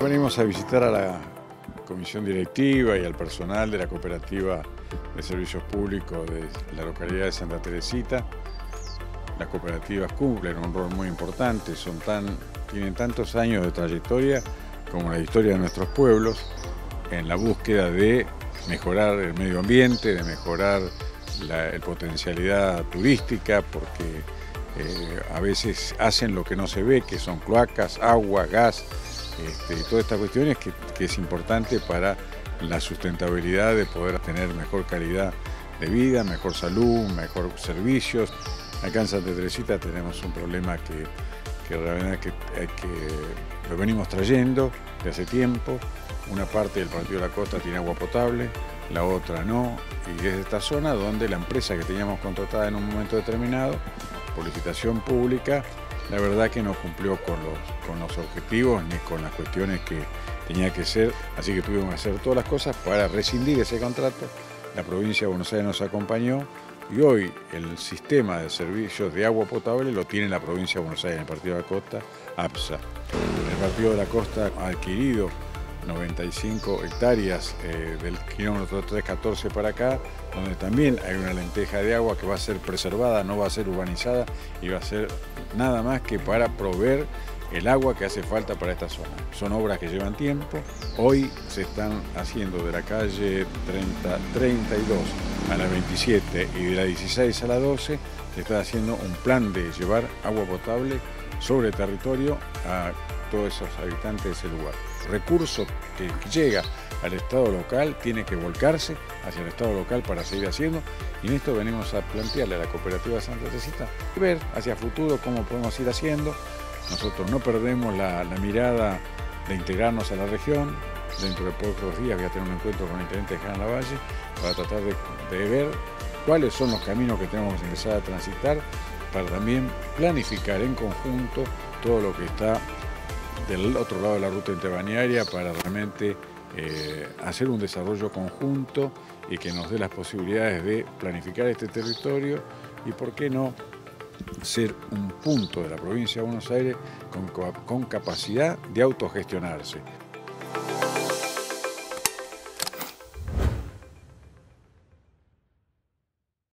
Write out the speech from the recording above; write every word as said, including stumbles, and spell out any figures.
Venimos a visitar a la comisión directiva y al personal de la Cooperativa de Servicios Públicos de la localidad de Santa Teresita. Las cooperativas cumplen un rol muy importante, son tan, tienen tantos años de trayectoria como la historia de nuestros pueblos en la búsqueda de mejorar el medio ambiente, de mejorar la potencialidad turística, porque eh, a veces hacen lo que no se ve, que son cloacas, agua, gas, este, y todas estas cuestiones que, que es importante para la sustentabilidad de poder tener mejor calidad de vida, mejor salud, mejor servicios. Acá en Santa Teresita tenemos un problema que, que realmente que, que lo venimos trayendo de hace tiempo. Una parte del Partido de la Costa tiene agua potable, la otra no, y es esta zona donde la empresa que teníamos contratada en un momento determinado, por licitación pública, la verdad que no cumplió con los, con los objetivos ni con las cuestiones que tenía que ser, así que tuvimos que hacer todas las cosas para rescindir ese contrato. La provincia de Buenos Aires nos acompañó y hoy el sistema de servicios de agua potable lo tiene la provincia de Buenos Aires, el Partido de la Costa, APSA. El Partido de la Costa ha adquirido noventa y cinco hectáreas eh, del kilómetro trescientos catorce para acá, donde también hay una lenteja de agua que va a ser preservada, no va a ser urbanizada y va a ser nada más que para proveer el agua que hace falta para esta zona. Son obras que llevan tiempo, hoy se están haciendo de la calle treinta, treinta y dos a la veintisiete y de la dieciséis a la doce, se está haciendo un plan de llevar agua potable sobre el territorio a todos esos habitantes de ese lugar. El recurso que llega al Estado local tiene que volcarse hacia el Estado local para seguir haciendo, y en esto venimos a plantearle a la Cooperativa Santa Teresita ver hacia futuro cómo podemos ir haciendo. Nosotros no perdemos la, la mirada de integrarnos a la región. Dentro de pocos días voy a tener un encuentro con el intendente Jánchez Lavalle para tratar de, de ver cuáles son los caminos que tenemos que empezar a transitar para también planificar en conjunto todo lo que está del otro lado de la ruta interbalnearia para realmente eh, hacer un desarrollo conjunto y que nos dé las posibilidades de planificar este territorio y, por qué no, ser un punto de la provincia de Buenos Aires con, con capacidad de autogestionarse.